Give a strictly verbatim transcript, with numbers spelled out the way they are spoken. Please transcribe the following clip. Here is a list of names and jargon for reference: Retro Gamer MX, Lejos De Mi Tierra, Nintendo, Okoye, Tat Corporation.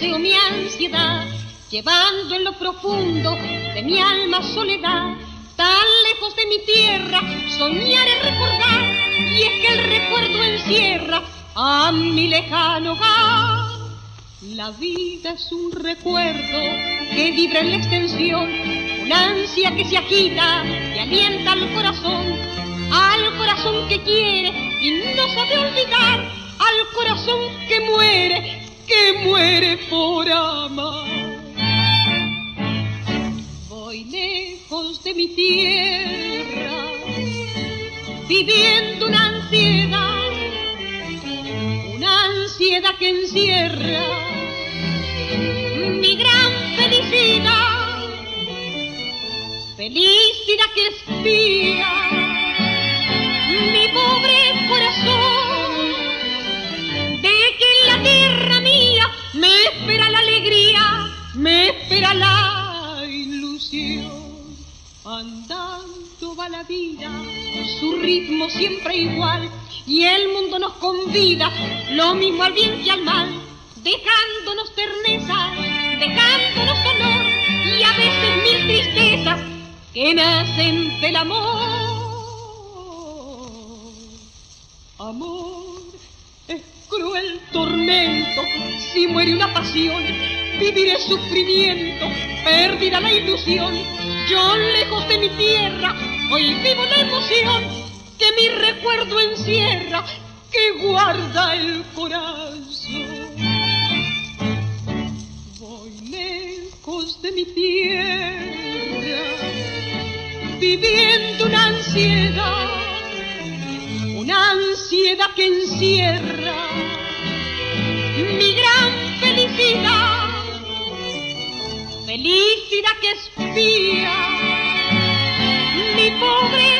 deseo, mi ansiedad, llevando en lo profundo de mi alma soledad. Tan lejos de mi tierra, soñar es recordar, y es que el recuerdo encierra a mi lejano hogar. La vida es un recuerdo que vibra en la extensión, una ansia que se agita y alienta al corazón, al corazón que quiere y no sabe olvidar, al corazón que muere, que muere por amar. Voy lejos de mi tierra, viviendo una ansiedad, una ansiedad que encierra mi gran felicidad, felicidad que espía mi pobre corazón, de que en la tierra mía me espera la alegría, me espera la ilusión. Andando va la vida, su ritmo siempre igual, y el mundo nos convida lo mismo al bien que al mal, dejándonos terneza, dejándonos dolor y a veces mil tristezas que nacen del amor. Amor es cruel tormento, si muere una pasión, viviré sufrimiento, pérdida la ilusión. Yo lejos de mi tierra, hoy vivo la emoción que mi recuerdo encierra, que guarda el corazón. Lejos de mi tierra, viviendo una ansiedad, una ansiedad que encierra mi gran felicidad, felicidad que espía mi pobre